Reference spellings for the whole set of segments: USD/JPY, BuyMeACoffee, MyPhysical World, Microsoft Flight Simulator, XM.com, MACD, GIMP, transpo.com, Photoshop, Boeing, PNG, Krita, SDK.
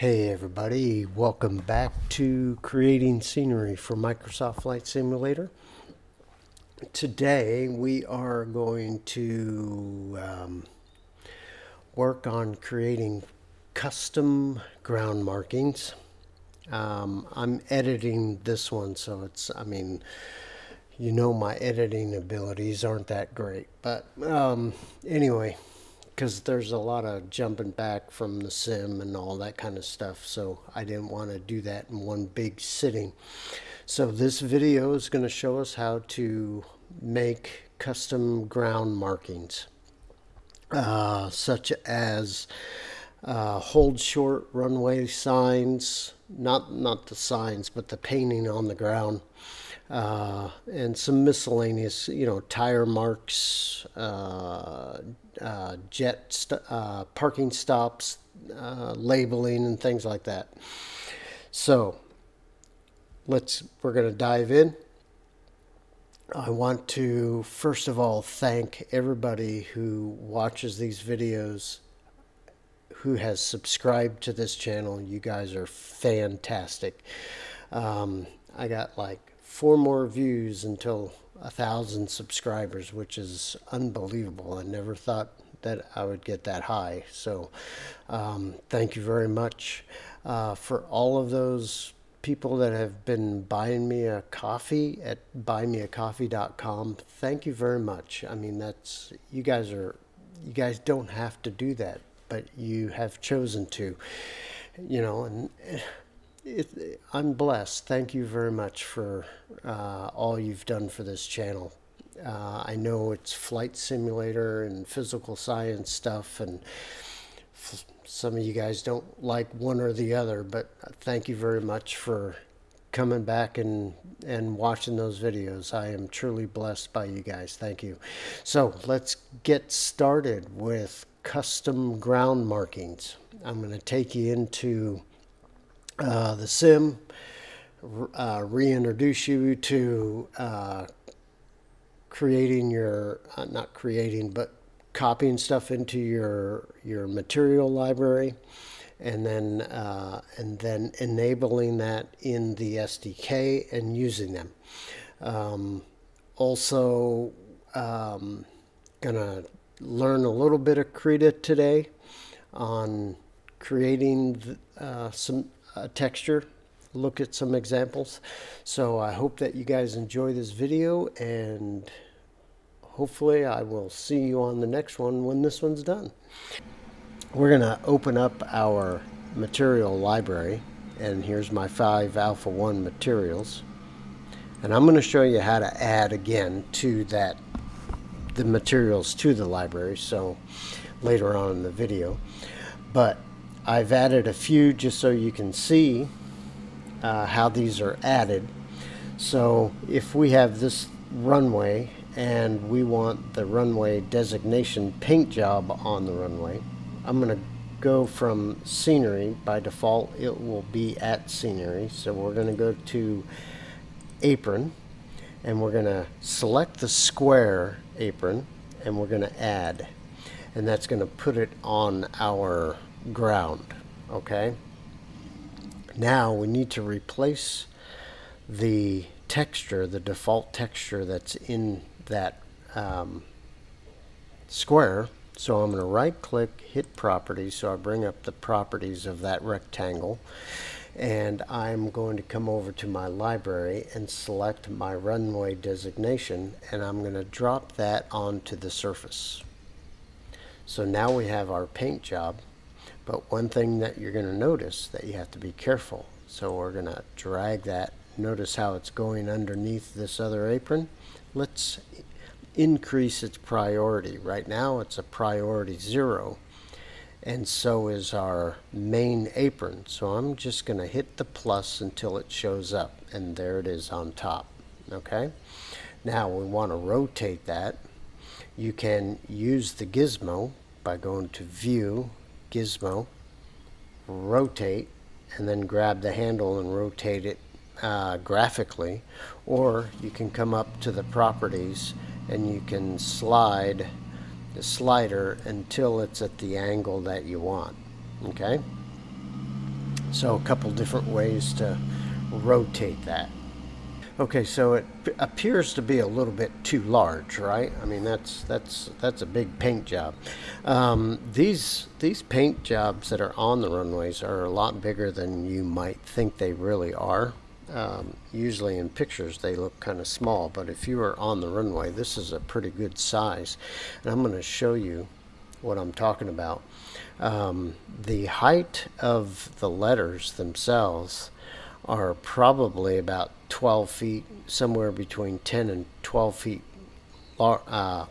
Hey everybody, welcome back to Creating Scenery for Microsoft Flight Simulator. Today we are going to work on creating custom ground markings. I'm editing this one, so it's, I mean, you know, my editing abilities aren't that great, but anyway, because there's a lot of jumping back from the sim and all that kind of stuff, so I didn't want to do that in one big sitting. So this video is going to show us how to make custom ground markings, such as hold short runway signs, not the signs, but the painting on the ground, and some miscellaneous, you know, tire marks, parking stops, labeling, and things like that. So we're going to dive in. I want to first of all thank everybody who watches these videos, who has subscribed to this channel. You guys are fantastic. I got like 4 more views until 1,000 subscribers, which is unbelievable. I never thought that I would get that high. So thank you very much for all of those people that have been buying me a coffee at BuyMeACoffee.com. Thank you very much. I mean, that's, you guys don't have to do that, but you have chosen to, you know, and I'm blessed. Thank you very much for all you've done for this channel. I know it's flight simulator and physical science stuff, and some of you guys don't like one or the other, but thank you very much for coming back and watching those videos. I am truly blessed by you guys. Thank you. So let's get started with custom ground markings. I'm going to take you into the sim, reintroduce you to creating your, not creating, but copying stuff into your material library, and then enabling that in the SDK and using them. Also, gonna learn a little bit of Krita today on creating some texture, look at some examples. So I hope that you guys enjoy this video, and hopefully I will see you on the next one when this one's done. We're gonna open up our material library, and here's my 5 alpha 1 materials, and I'm gonna show you how to add again to that, the materials to the library, so later on in the video. But I've added a few just so you can see how these are added. So if we have this runway and we want the runway designation paint job on the runway, I'm going to go from scenery. By default it will be at scenery, so we're going to go to apron, and we're going to select the square apron, and we're going to add, and that's going to put it on our ground. Okay, now we need to replace the texture, the default texture that's in that square. So I'm going to right click, hit properties, so I bring up the properties of that rectangle, and I'm going to come over to my library and select my runway designation, and I'm going to drop that onto the surface. So now we have our paint job. But one thing that you're going to notice that you have to be careful. So we're going to drag that. Notice how it's going underneath this other apron. Let's increase its priority. Right now it's a priority 0. And so is our main apron. So I'm just going to hit the plus until it shows up. And there it is on top. Okay. Now we want to rotate that. You can use the gizmo by going to view, gizmo, rotate, and then grab the handle and rotate it graphically, or you can come up to the properties and you can slide the slider until it's at the angle that you want. Okay, So a couple different ways to rotate that. Okay, so it appears to be a little bit too large, right? I mean, that's a big paint job. These paint jobs that are on the runways are a lot bigger than you might think they really are. Usually in pictures they look kind of small, but if you are on the runway, this is a pretty good size. And I'm going to show you what I'm talking about. The height of the letters themselves are probably about 12 feet, somewhere between 10 and 12 feet, 12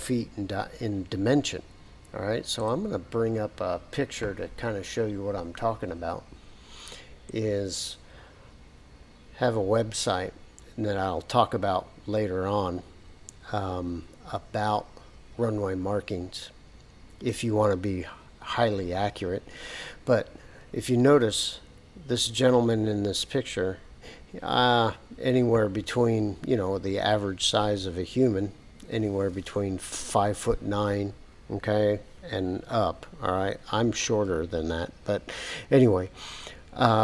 feet in dimension. All right, so I'm going to bring up a picture to kind of show you what I'm talking about. Is have a website that I'll talk about later on about runway markings if you want to be highly accurate. But if you notice, this gentleman in this picture, anywhere between, you know, the average size of a human, anywhere between 5'9", okay, and up. All right, I'm shorter than that, but anyway,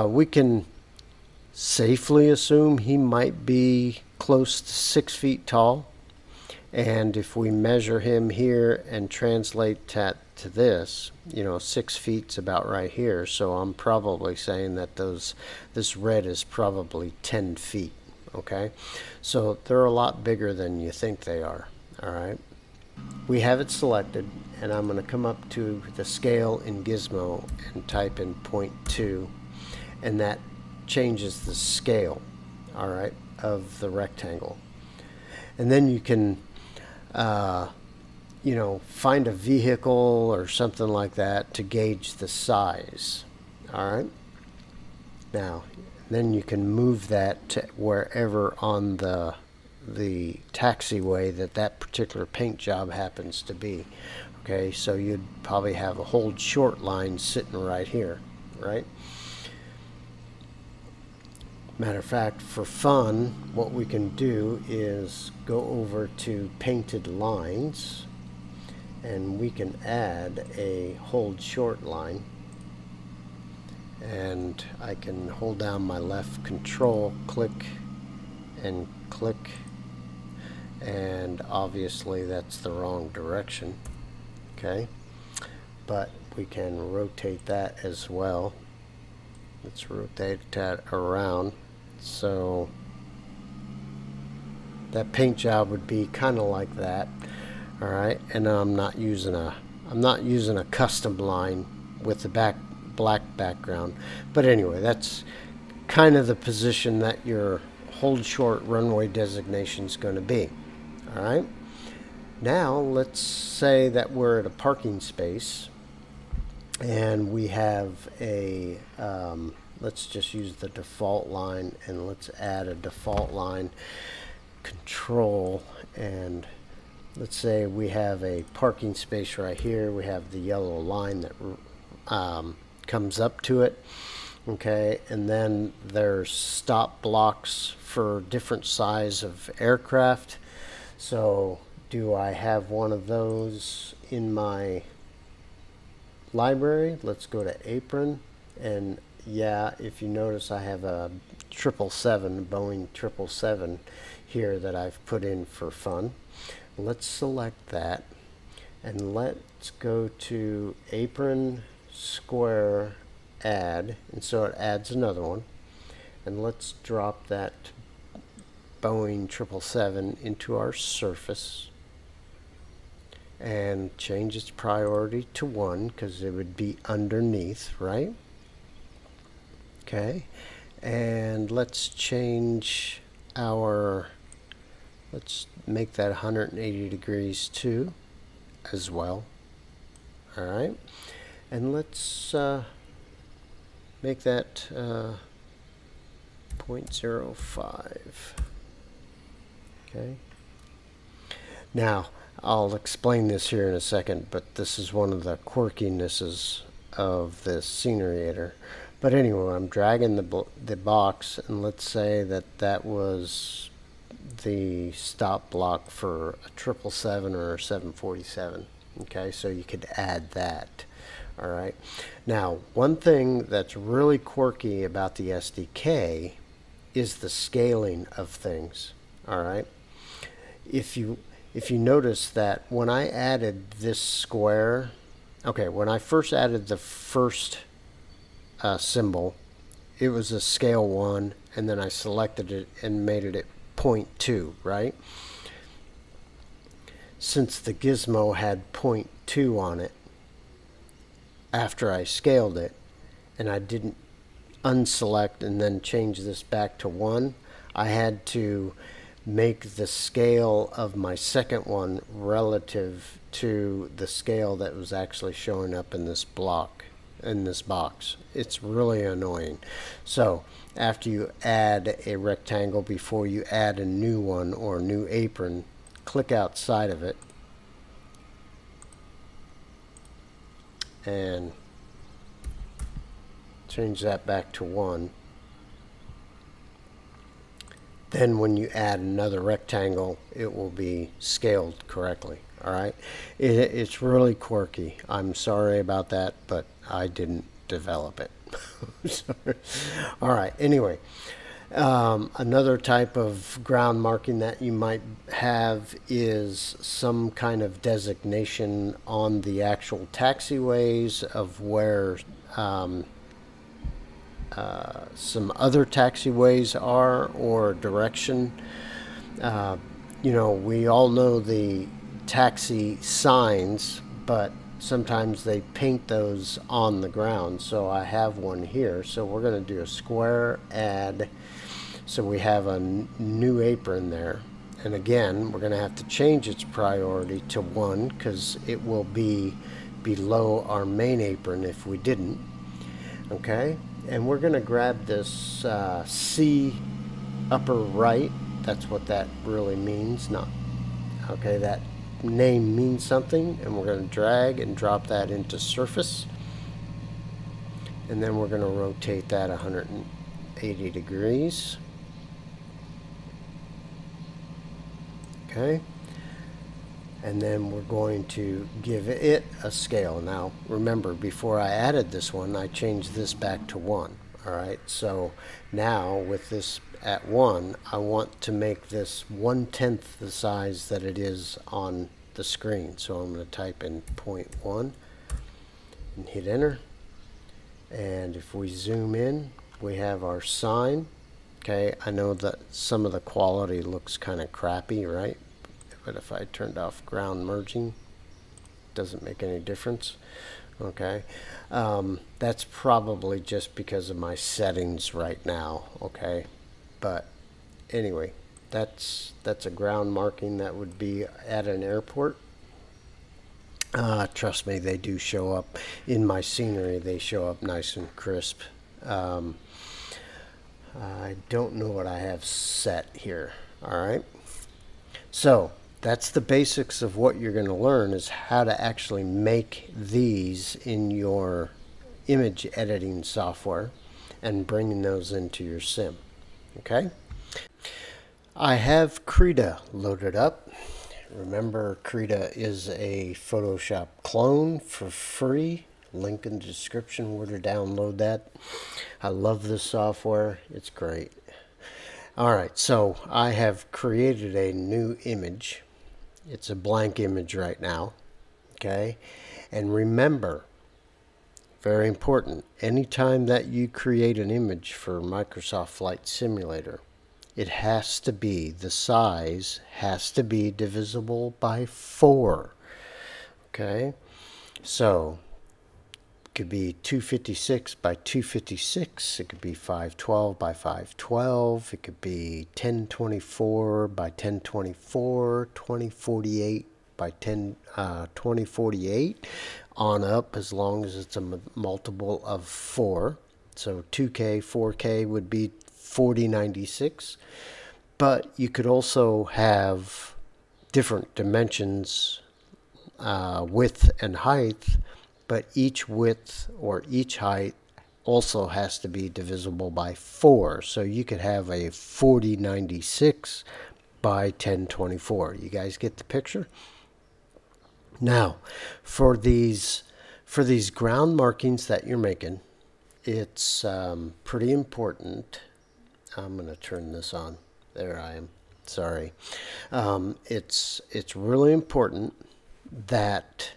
we can safely assume he might be close to 6 feet tall. And if we measure him here and translate that to this, you know, 6 feet's about right here. So I'm probably saying that this red is probably 10 feet. Okay, so they're a lot bigger than you think they are. All right, we have it selected, and I'm going to come up to the scale in Gizmo and type in 0.2, and that changes the scale, all right, of the rectangle. And then you can you know, find a vehicle or something like that to gauge the size. All right, now then you can move that to wherever on the taxiway that particular paint job happens to be. Okay, so you'd probably have a whole short line sitting right here, right? Matter of fact, for fun, what we can do is go over to painted lines, and we can add a hold short line, and I can hold down my left control, click and click, and obviously that's the wrong direction. Okay, but we can rotate that as well. Let's rotate that around. So that paint job would be kind of like that. All right, and I'm not using a custom line with the black background. But anyway, that's kind of the position that your hold short runway designation is going to be. All right, now let's say that we're at a parking space, and we have a let's just use the default line, and let's add a default line control. And let's say we have a parking space right here. We have the yellow line that comes up to it. Okay, and then there's stop blocks for different size of aircraft. So do I have one of those in my library? Let's go to apron, and yeah, if you notice, I have a 777 Boeing 777 here that I've put in for fun. Let's select that, and let's go to apron, square, add, and so it adds another one. And let's drop that Boeing 777 into our surface and change its priority to 1, because it would be underneath, right? Okay, and let's change our, let's make that 180 degrees too as well. All right, and let's make that 0.05. okay, now I'll explain this here in a second, but this is one of the quirkinesses of this scenery-ator. But anyway, I'm dragging the box, and let's say that that was the stop block for a 777 or a 747. Okay, so you could add that. All right. Now, one thing that's really quirky about the SDK is the scaling of things. All right. If you notice that when I added this square, okay, when I first added the first symbol, it was a scale 1, and then I selected it and made it 0.2, right? Since the gizmo had 0.2 on it after I scaled it, and I didn't unselect and then change this back to 1, I had to make the scale of my second one relative to the scale that was actually showing up in this block, in this box. It's really annoying. So after you add a rectangle, before you add a new one or a new apron, click outside of it and change that back to 1. Then when you add another rectangle, it will be scaled correctly. All right, it's really quirky. I'm sorry about that, but I didn't develop it. Sorry. All right, anyway, another type of ground marking that you might have is some kind of designation on the actual taxiways of where some other taxiways are, or direction. You know, we all know the taxi signs, but sometimes they paint those on the ground. So I have one here. So we're going to do a square add. So we have a new apron there. And again, we're going to have to change its priority to 1 because it will be below our main apron if we didn't. Okay. And we're going to grab this C upper right. That's what that really means. Not okay, that name means something, and we're going to drag and drop that into surface, and then we're going to rotate that 180 degrees. Okay, and then we're going to give it a scale. Now remember, before I added this one, I changed this back to 1. All right, so now with this at 1, I want to make this 1/10 the size that it is on the screen. So I'm going to type in 0.1 and hit enter. And if we zoom in, we have our sign. Okay, I know that some of the quality looks kind of crappy, right? But if I turned off ground merging, it doesn't make any difference. Okay, that's probably just because of my settings right now. Okay, but anyway, that's a ground marking that would be at an airport. Trust me, they do show up in my scenery. They show up nice and crisp. I don't know what I have set here. All right, so that's the basics of what you're going to learn, is how to actually make these in your image editing software and bringing those into your sim. Okay, I have Krita loaded up. Remember, Krita is a Photoshop clone for free. Link in the description where to download that. I love this software. It's great. All right, so I have created a new image. It's a blank image right now, okay? And remember, very important, anytime that you create an image for Microsoft Flight Simulator, it has to be, the size has to be divisible by 4, okay? So it could be 256 by 256, it could be 512 by 512, it could be 1024 by 1024, 2048 by 2048, on up, as long as it's a multiple of 4. So 2K, 4K would be 4096, but you could also have different dimensions, width and height, but each width or each height also has to be divisible by 4. So you could have a 4096 by 1024. You guys get the picture? Now, for these for these ground markings that you're making, it's pretty important. I'm going to turn this on. There I am. Sorry. It's really important that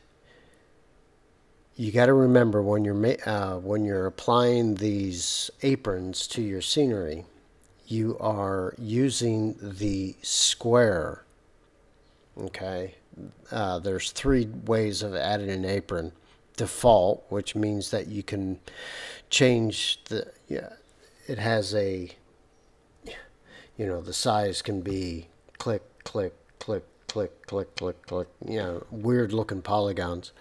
you got to remember when you're applying these aprons to your scenery, you are using the square. Okay. There's three ways of adding an apron. Default, which means that you can change the, it has a, the size can be click, click, click, click, click, click, click, weird looking polygons.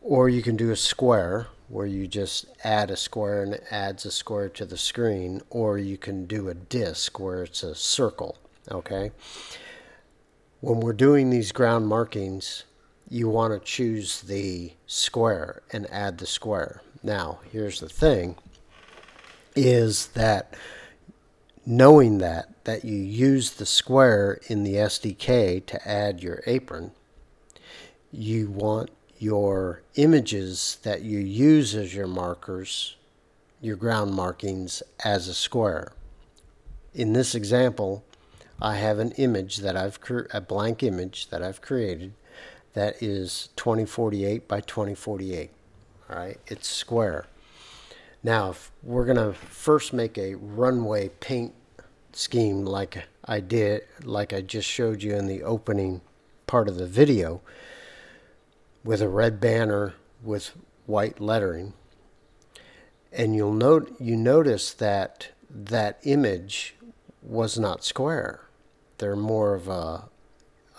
Or you can do a square where you just add a square and it adds a square to the screen, or you can do a disc where it's a circle, okay? When we're doing these ground markings, you want to choose the square and add the square. Now, here's the thing, is that knowing that you use the square in the SDK to add your apron, you want your images that you use as your markers, your ground markings, as a square. In this example, I have an image that I've a blank image that I've created that is 2048 by 2048, all right? It's square. Now, if we're gonna first make a runway paint scheme like I did, like I just showed you in the opening part of the video, with a red banner with white lettering. And you'll notice that that image was not square. They're more of a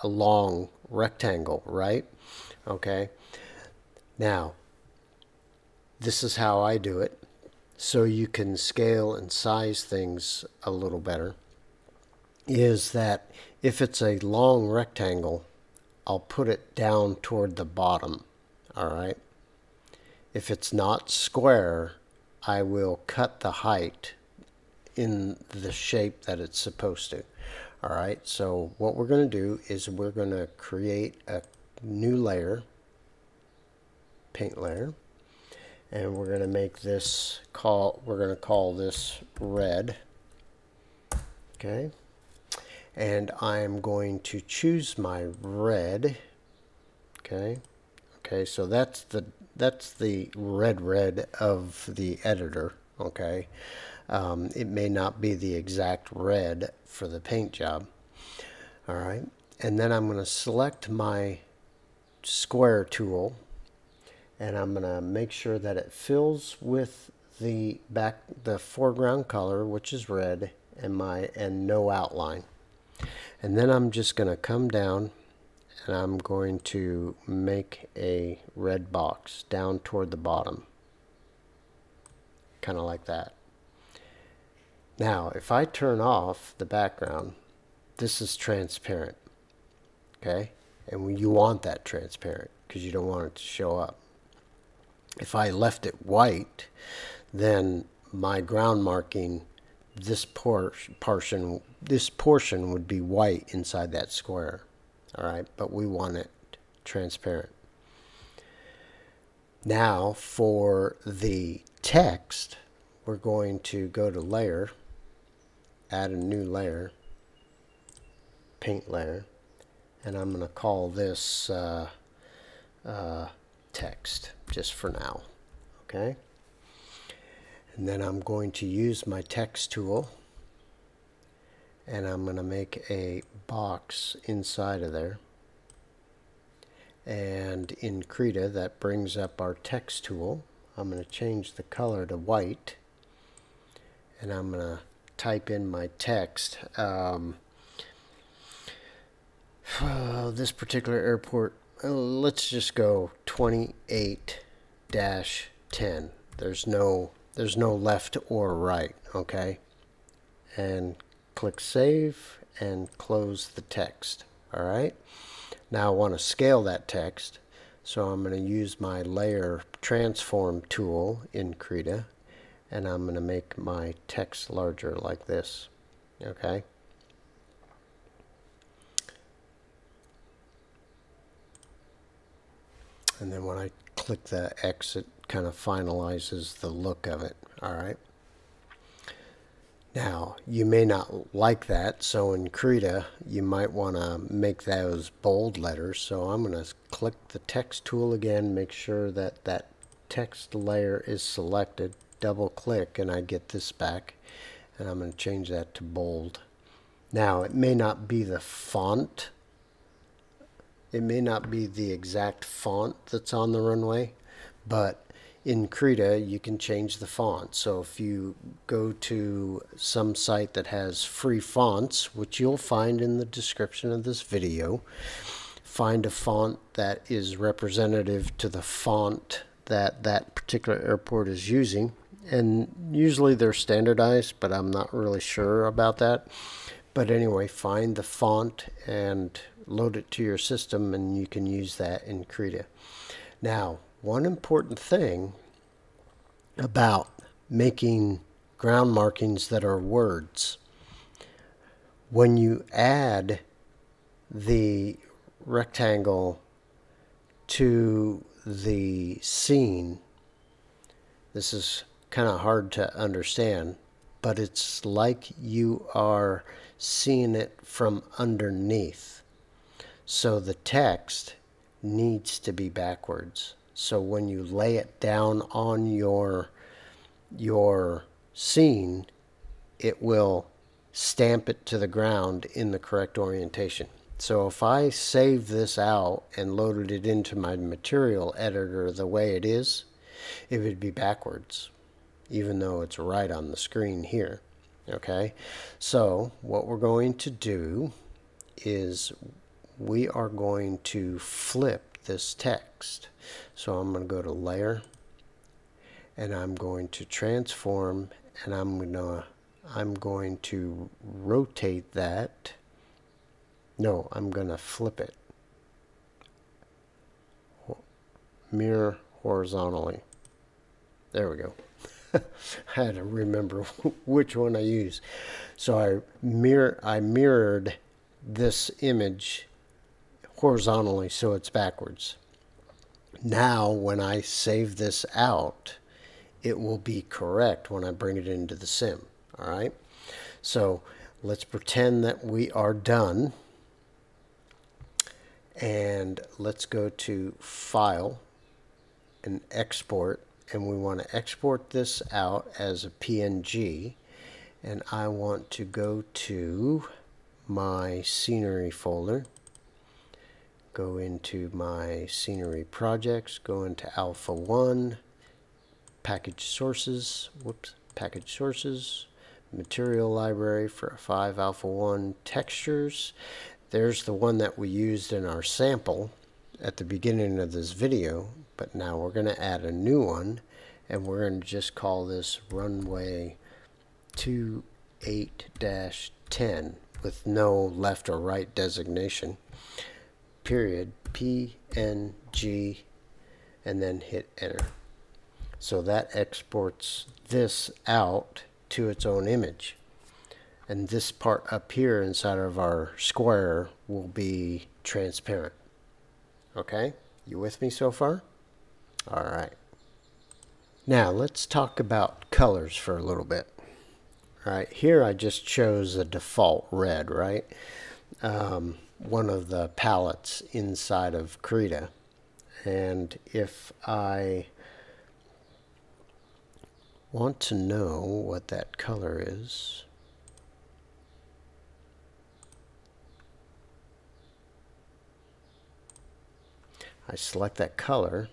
long rectangle, right? Okay. Now, this is how I do it, so you can scale and size things a little better, is that if it's a long rectangle, I'll put it down toward the bottom, all right? If it's not square, I will cut the height in the shape that it's supposed to. All right, so what we're going to do is we're going to create a new layer, paint layer, and we're going to make this call this red. Okay, and I'm going to choose my red. Okay, so that's the red of the editor. Okay. It may not be the exact red for the paint job. All right. And then I'm going to select my square tool, and I'm going to make sure that it fills with the foreground color, which is red, and no outline. And then I'm just going to come down and I'm going to make a red box down toward the bottom. Kind of like that. Now, if I turn off the background, this is transparent, okay? And when you want that transparent because you don't want it to show up. If I left it white, then my ground marking, this portion would be white inside that square, all right? But we want it transparent. Now, for the text, we're going to go to Layer, add a new layer, paint layer, and I'm going to call this text just for now, okay? And then I'm going to use my text tool, and I'm going to make a box inside of there, and in Krita that brings up our text tool. I'm going to change the color to white, and I'm going to type in my text. This particular airport, let's just go 28-10. There's no left or right, okay? And click save and close the text, all right? Now I want to scale that text, so I'm going to use my layer transform tool in Krita, and I'm going to make my text larger like this, okay? And then when I click the X, it kind of finalizes the look of it. All right. Now, you may not like that, so in Krita, you might want to make those bold letters. So I'm going to click the text tool again, make sure that that text layer is selected, double click, and I get this back. And I'm going to change that to bold. Now, it may not be the font. It may not be the exact font that's on the runway, but in Krita, you can change the font. So if you go to some site that has free fonts, which you'll find in the description of this video, find a font that is representative to the font that that particular airport is using. And usually they're standardized, but I'm not really sure about that. But anyway, find the font and load it to your system, and you can use that in Krita. Now, one important thing about making ground markings that are words. When you add the rectangle to the scene, this is kind of hard to understand, but it's like you are seeing it from underneath. So the text needs to be backwards. So when you lay it down on your scene, it will stamp it to the ground in the correct orientation. So if I save this out and loaded it into my material editor the way it is, it would be backwards, even though it's right on the screen here. Okay, so what we're going to do is we are going to flip this text. So I'm going to go to layer, and I'm going to transform, and I'm going to rotate that. No, I'm going to flip it. Mirror horizontally. There we go. I had to remember which one I used. So I mirrored this image horizontally, so it's backwards. Now, when I save this out, it will be correct when I bring it into the sim. All right. So let's pretend that we are done. And let's go to File and Export. And we want to export this out as a PNG. And I want to go to my scenery folder. Go into my scenery projects, go into alpha 1, package sources, package sources, material library for 5 alpha 1 textures. There's the one that we used in our sample at the beginning of this video, but now we're going to add a new one, and we're going to just call this runway 28-10 with no left or right designation. Period, PNG, and then hit enter. So that exports this out to its own image. And this part up here inside of our square will be transparent. Okay, you with me so far? All right. Now let's talk about colors for a little bit. All right, here I just chose a default red, right? One of the palettes inside of Krita. And if I want to know what that color is, I select that color,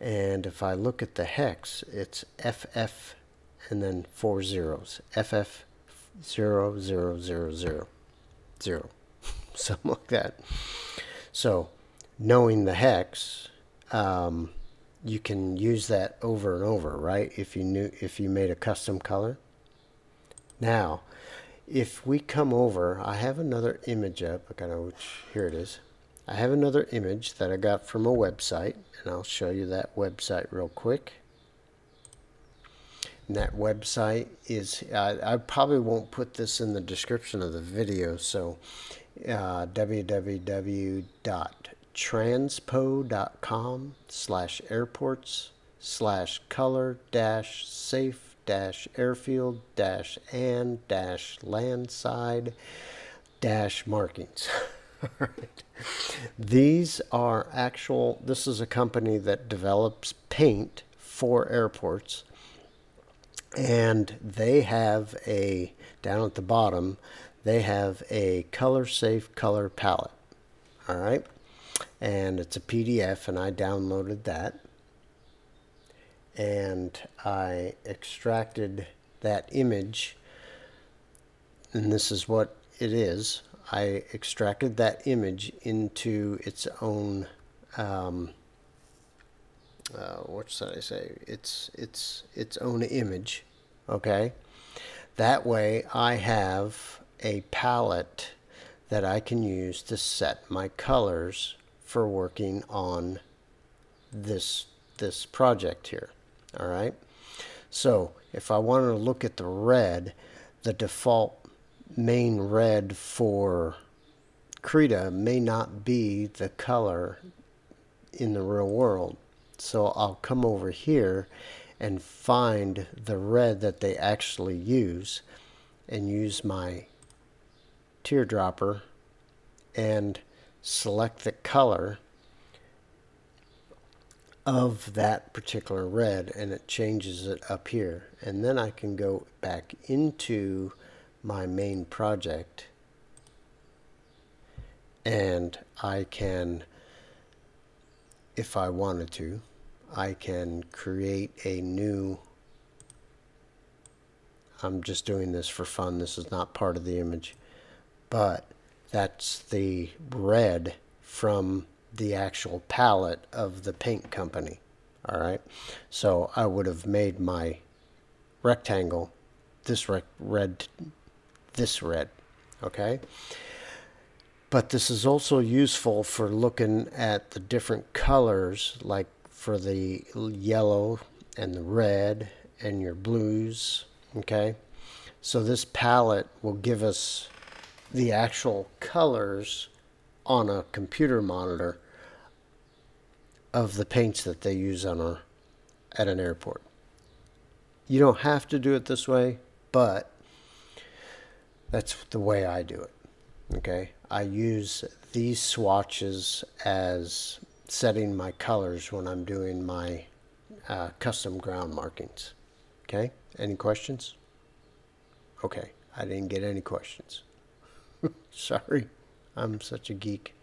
and if I look at the hex, it's FF and then 4 zeros, FF 00000. Something like that. So knowing the hex, you can use that over and over, right? If you made a custom color. Now, if we come over, I have another image up. Here it is. I have another image that I got from a website, and I'll show you that website real quick. And that website is, I probably won't put this in the description of the video, so www.transpo.com transpo.com/airports/color-safe-airfield-and-landside-markings. Right. These are actual, this is a company that develops paint for airports, and they have a, down at the bottom, they have a color-safe color palette. All right, and it's a PDF, and I downloaded that, and I extracted that image, and this is what it is. I extracted that image into its own, what should I say? Its own image. Okay, that way I have a palette that I can use to set my colors for working on this project here. All right. So if I wanted to look at the red, the default main red for Krita may not be the color in the real world. So I'll come over here and find the red that they actually use and use my teardropper and select the color of that particular red, and it changes it up here. And then I can go back into my main project and I can, if I wanted to, I can create a new, I'm just doing this for fun, this is not part of the image, but that's the red from the actual palette of the paint company. All right, so I would have made my rectangle this red. Okay, but this is also useful for looking at the different colors, like for the yellow and the red and your blues. Okay, so this palette will give us the actual colors on a computer monitor of the paints that they use on at an airport. You don't have to do it this way, but that's the way I do it. Okay, I use these swatches as setting my colors when I'm doing my custom ground markings. Okay, any questions? Okay, I didn't get any questions. Sorry, I'm such a geek.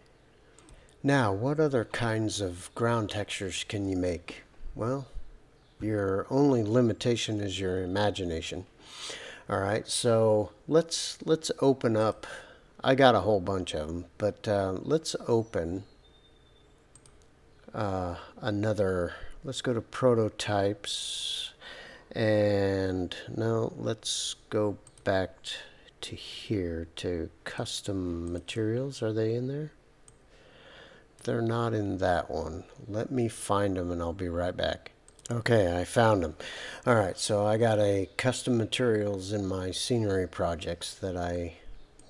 Now, what other kinds of ground textures can you make? Well, your only limitation is your imagination. All right, so let's open up. I got a whole bunch of them, but let's open another. Let's go to prototypes, and no, let's go back to here to custom materials. Are they in there? They're not in that one. Let me find them and I'll be right back. Okay, I found them. All right, so I got a custom materials in my scenery projects that I,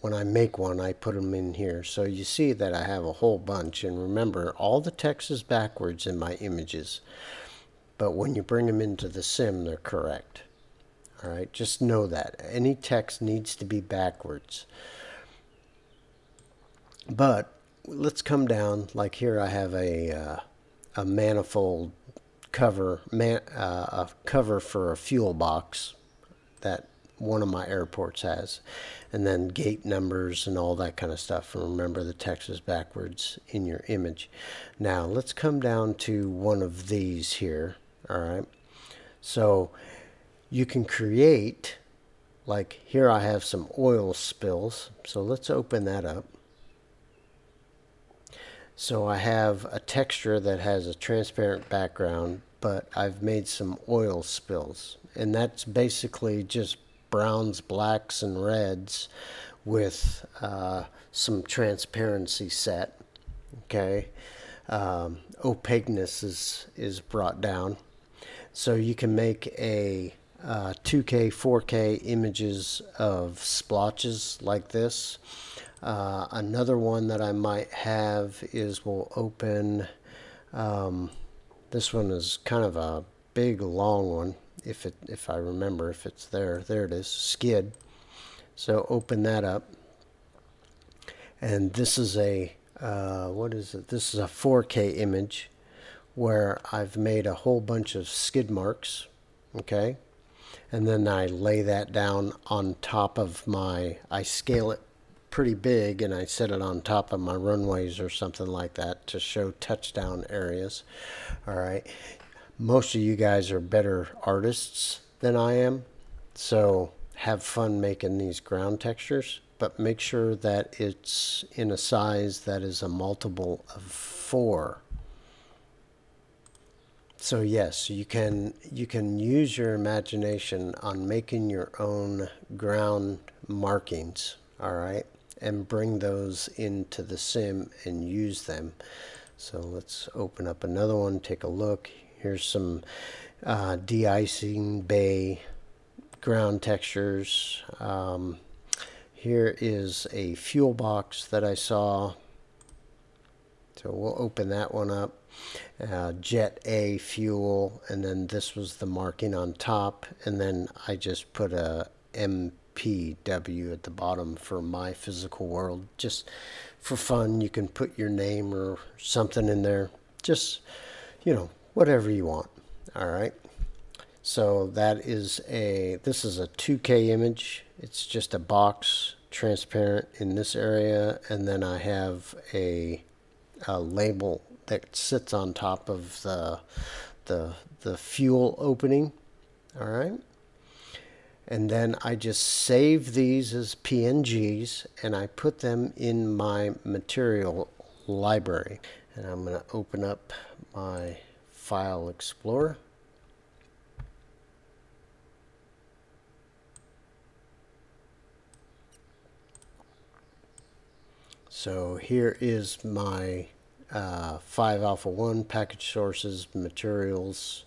when I make one, I put them in here. So you see that I have a whole bunch, and remember, all the text is backwards in my images, but when you bring them into the sim, they're correct. All right, just know that. Any text needs to be backwards. But let's come down, like here I have a manifold cover, a cover for a fuel box that one of my airports has, and then gate numbers and all that kind of stuff. And remember, the text is backwards in your image. Now let's come down to one of these here. All right, so you can create, like here I have some oil spills, so let's open that up. So I have a texture that has a transparent background, but I've made some oil spills, and that's basically just browns, blacks, and reds with some transparency set. Okay, opaqueness is brought down, so you can make a 2K, 4K images of splotches like this. Another one that I might have is we'll open, this one is kind of a big long one, if I remember, if it's there. There it is, skid. So open that up. And this is a, what is it? This is a 4K image where I've made a whole bunch of skid marks, okay? And then I lay that down on top of my, I scale it pretty big and I set it on top of my runways or something like that to show touchdown areas. All right. Most of you guys are better artists than I am, so have fun making these ground textures, but make sure that it's in a size that is a multiple of 4. So yes, you can use your imagination on making your own ground markings, all right, and bring those into the sim and use them. So let's open up another one, take a look. Here's some de-icing bay ground textures. Here is a fuel box that I saw. So we'll open that one up. Jet A fuel, and then this was the marking on top, and then I just put a MPW at the bottom for my physical world, just for fun. You can put your name or something in there, just, you know, whatever you want. All right, so that is a, this is a 2K image. It's just a box, transparent in this area, and then I have a label that sits on top of the fuel opening. All right, and then I just save these as PNGs and I put them in my material library. And I'm going to open up my file explorer. So here is my 5 alpha 1 package sources, materials,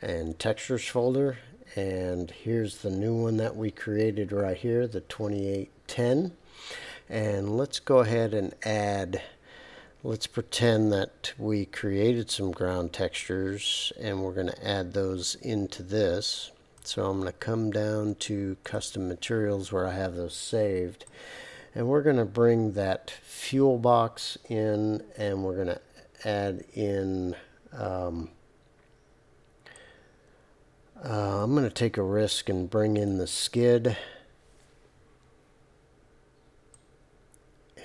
and textures folder, and here's the new one that we created right here, the 2810. And let's go ahead and add, let's pretend that we created some ground textures and we're going to add those into this. So I'm going to come down to custom materials where I have those saved. And we're going to bring that fuel box in, and we're going to add in, I'm going to take a risk and bring in the skid.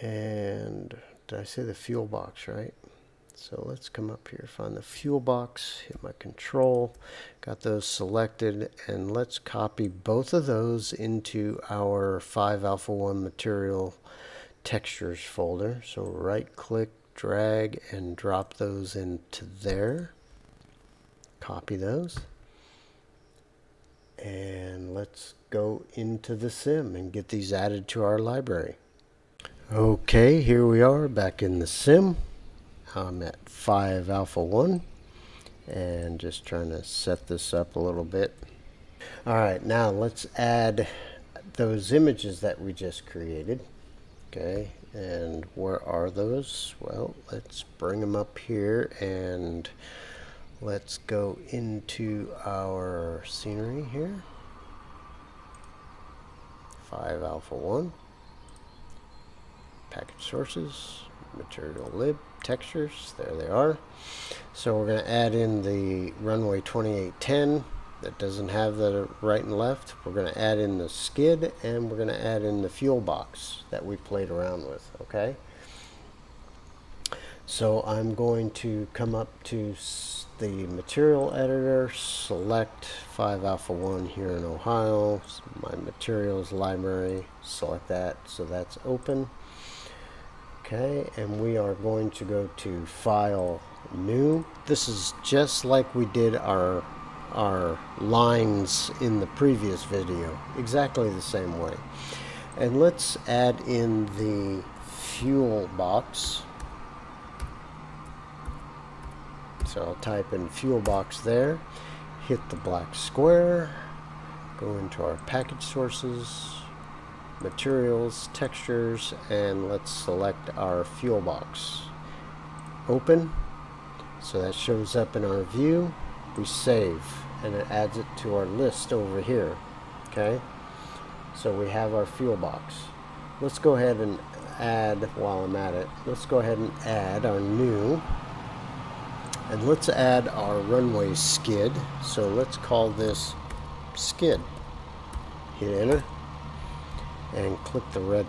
And did I say the fuel box, right? So let's come up here, find the fuel box, hit my control, got those selected, and let's copy both of those into our 5 alpha 1 material textures folder. So right click, drag, and drop those into there. Copy those. And let's go into the sim and get these added to our library. Okay, here we are back in the sim. I'm at 5 alpha 1 and just trying to set this up a little bit. All right, now let's add those images that we just created. Okay, and where are those? Well, let's bring them up here and let's go into our scenery here. 5 alpha 1, package sources, material lib, textures, there they are. So we're going to add in the runway 2810 that doesn't have the right and left. We're going to add in the skid, and we're going to add in the fuel box that we played around with. Okay, so I'm going to come up to the material editor, select 5 alpha 1 here in Ohio, my materials library, select that, so that's open. Okay, and we are going to go to File, New. This is just like we did our lines in the previous video, exactly the same way. And let's add in the fuel box. So I'll type in fuel box there, hit the black square, go into our package sources, materials, textures, and let's select our fuel box. Open. So that shows up in our view. We save and it adds it to our list over here. Okay, so we have our fuel box. Let's go ahead and add, while I'm at it, let's go ahead and add our new, and let's add our runway skid. So let's call this skid. Hit enter and click the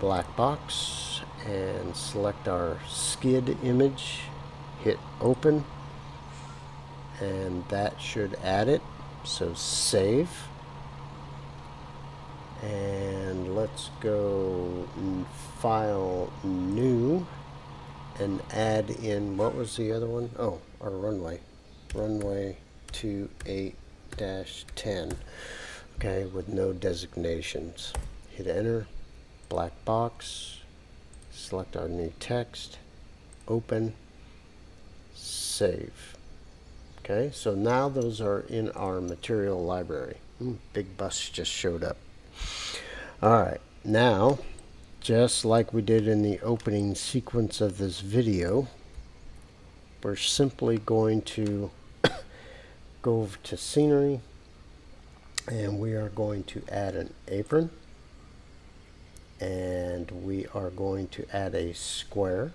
black box and select our skid image. Hit open and that should add it. So save, and let's go file, new, and add in, what was the other one? Oh, our runway 28-10, okay, with no designations. Hit enter, black box, select our new text, open, save. Okay, so now those are in our material library. Big bus just showed up. Alright, now just like we did in the opening sequence of this video, we're simply going to go over to scenery, and we are going to add an apron, and we are going to add a square.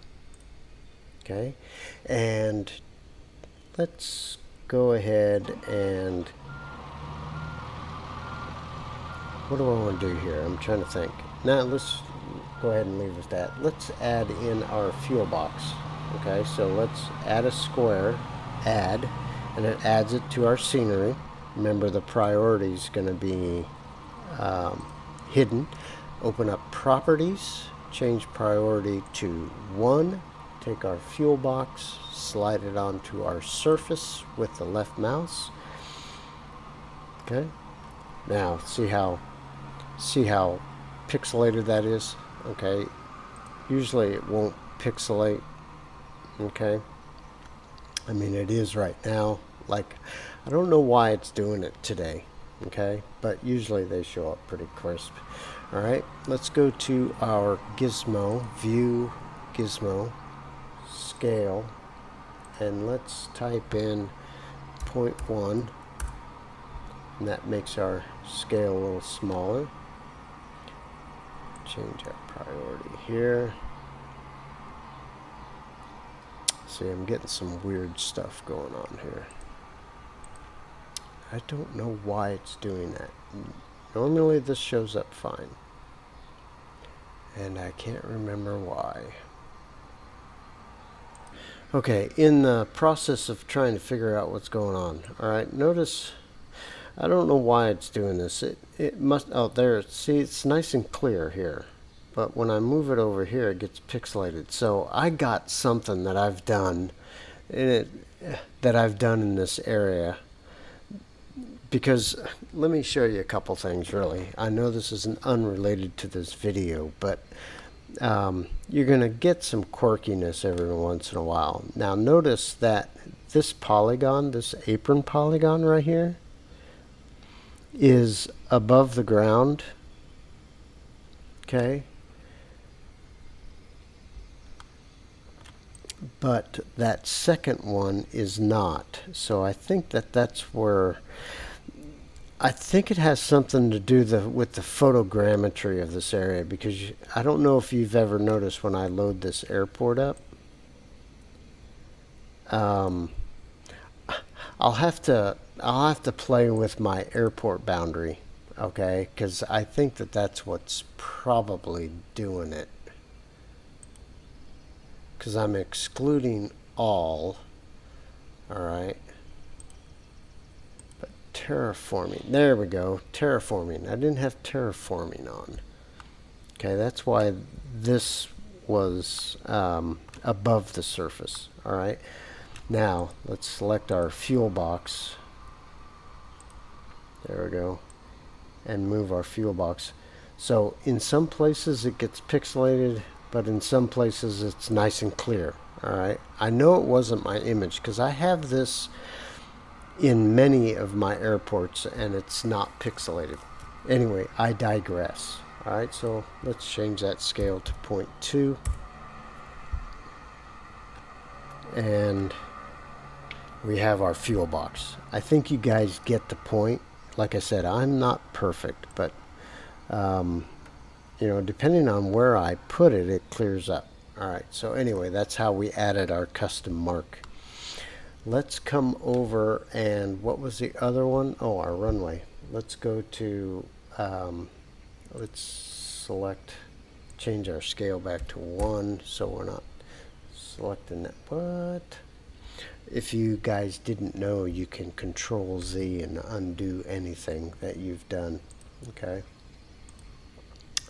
Okay, and let's go ahead and, what do I want to do here? I'm trying to think. Now let's go ahead and leave with that. Let's add in our fuel box. Okay, so let's add a square, add, and it adds it to our scenery. Remember, the priority is going to be hidden. Open up properties, change priority to 1. Take our fuel box, slide it onto our surface with the left mouse. Okay, now see how pixelated that is. Okay, usually it won't pixelate. Okay, I mean, it is right now. Like, I don't know why it's doing it today. Okay, but usually they show up pretty crisp. All right, let's go to our gizmo, view, gizmo, scale, and let's type in 0.1, and that makes our scale a little smaller. Change our priority here. See, I'm getting some weird stuff going on here. I don't know why it's doing that. Normally this shows up fine, and I can't remember why. Okay, in the process of trying to figure out what's going on, all right, notice, I don't know why it's doing this. It must, oh, there, see, it's nice and clear here, but when I move it over here, it gets pixelated. So I got something that I've done in this area, because let me show you a couple things, really. I know this isn't unrelated to this video, but you're going to get some quirkiness every once in a while. Now notice that this polygon, this apron polygon right here, is above the ground. Okay, but that second one is not. So I think that's where, I think it has something to do with the photogrammetry of this area, because I don't know if you've ever noticed when I load this airport up. I'll have to play with my airport boundary, okay? Because I think that's what's probably doing it. Because I'm excluding all right. Terraforming, there we go, terraforming. I didn't have terraforming on. Okay, that's why this was above the surface. All right, now let's select our fuel box, there we go, and move our fuel box. So in some places it gets pixelated, but in some places it's nice and clear. All right, I know it wasn't my image, because I have this in many of my airports and it's not pixelated. Anyway, I digress. Alright, so let's change that scale to 0.2 and we have our fuel box. I think you guys get the point. Like I said, I'm not perfect, but you know, depending on where I put it, it clears up. Alright, so anyway, that's how we added our custom mark. Let's come over, and what was the other one? Oh, our runway. Let's go to let's select, change our scale back to 1 so we're not selecting that. But if you guys didn't know, you can control Z and undo anything that you've done. Okay,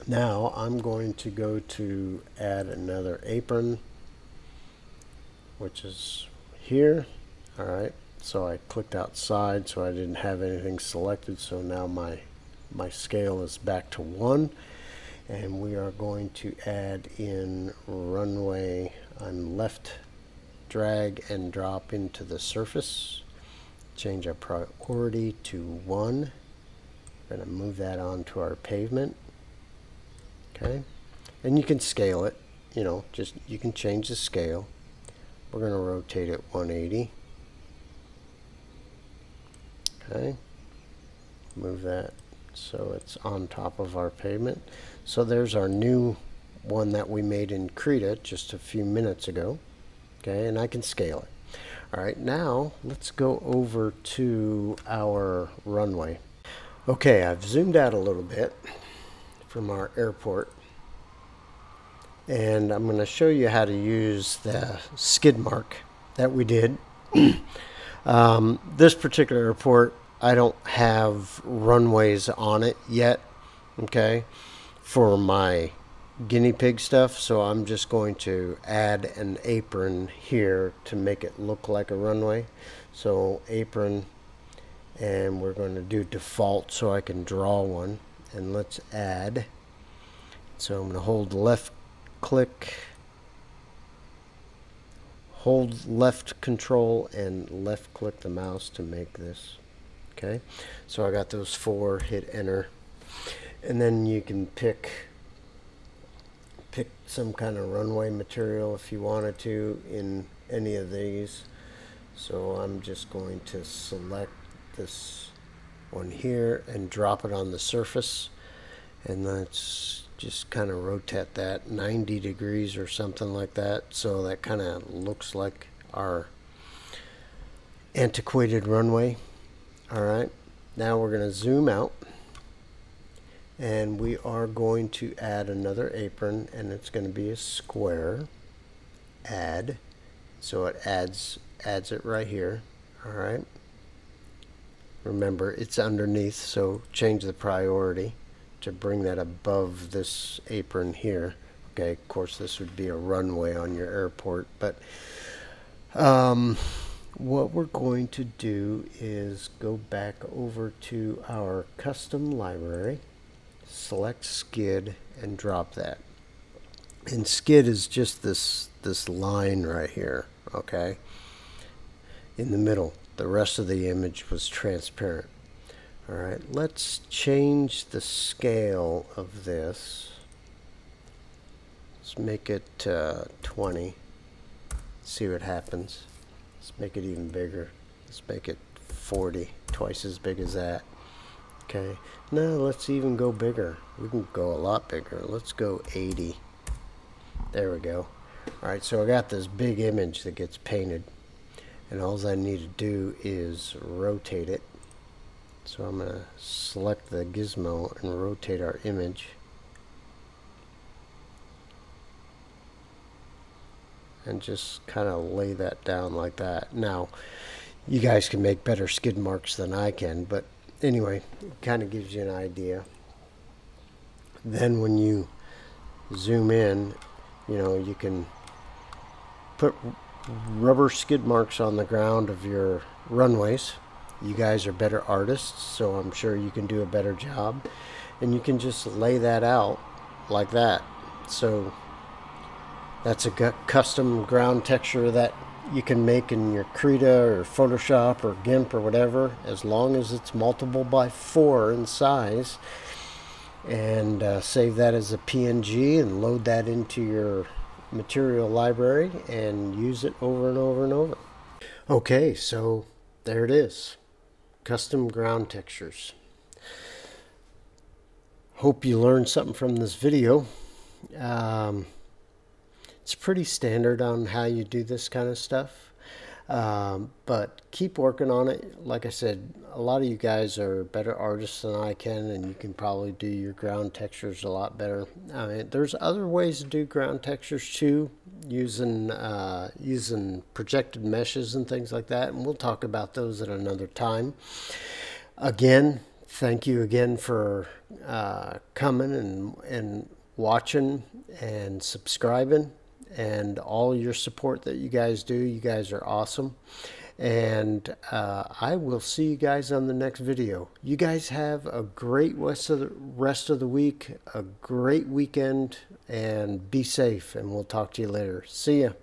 now I'm going to go to add another apron, which is here. Alright, so I clicked outside, so I didn't have anything selected, so now my scale is back to 1, and we are going to add in runway on left, drag and drop into the surface, change our priority to 1. We're going to move that onto our pavement. Okay, and you can scale it, you know, just you can change the scale. We're going to rotate it 180. Okay, move that so it's on top of our pavement. So there's our new one that we made in Krita just a few minutes ago. Okay, and I can scale it. Alright, now let's go over to our runway. Okay, I've zoomed out a little bit from our airport, and I'm going to show you how to use the skid mark that we did. This particular airport, I don't have runways on it yet, okay, for my guinea pig stuff, so I'm just going to add an apron here to make it look like a runway. So apron, and we're going to do default so I can draw one, and let's add. So I'm going to hold left click, hold left control and left click the mouse to make this. Okay, so I got those 4, hit enter, and then you can pick some kind of runway material if you wanted to in any of these. So I'm just going to select this one here and drop it on the surface, and let's just kind of rotate that 90 degrees or something like that, so that kind of looks like our antiquated runway. Alright, now we're going to zoom out, and we are going to add another apron, and it's going to be a square. Add, so it adds it right here. Alright, remember it's underneath, so change the priority to bring that above this apron here. Okay, of course this would be a runway on your airport, but what we're going to do is go back over to our custom library, select skid and drop that. And skid is just this line right here, okay, in the middle. The rest of the image was transparent. Alright, let's change the scale of this. Let's make it 20, see what happens. Let's make it even bigger. Let's make it 40, twice as big as that. Okay, now let's even go bigger. We can go a lot bigger. Let's go 80. There we go. Alright, so I got this big image that gets painted, and all I need to do is rotate it. So I'm going to select the gizmo and rotate our image, and just kind of lay that down like that. Now, you guys can make better skid marks than I can, but anyway, it kind of gives you an idea. Then when you zoom in, you know, you can put rubber skid marks on the ground of your runways. You guys are better artists, so I'm sure you can do a better job. And you can just lay that out like that. So that's a custom ground texture that you can make in your Krita or Photoshop or GIMP or whatever, as long as it's multiple by 4 in size. and save that as a PNG and load that into your material library and use it over and over and over. Okay, so there it is. Custom ground textures. Hope you learned something from this video. It's pretty standard on how you do this kind of stuff, but keep working on it. Like I said, a lot of you guys are better artists than I can, and you can probably do your ground textures a lot better. I mean, there's other ways to do ground textures too, using projected meshes and things like that, and we'll talk about those at another time. Again, thank you again for coming and watching and subscribing, and all your support that you guys do. You guys are awesome, and I will see you guys on the next video. You guys have a great rest of the week, a great weekend, and be safe, and we'll talk to you later. See ya.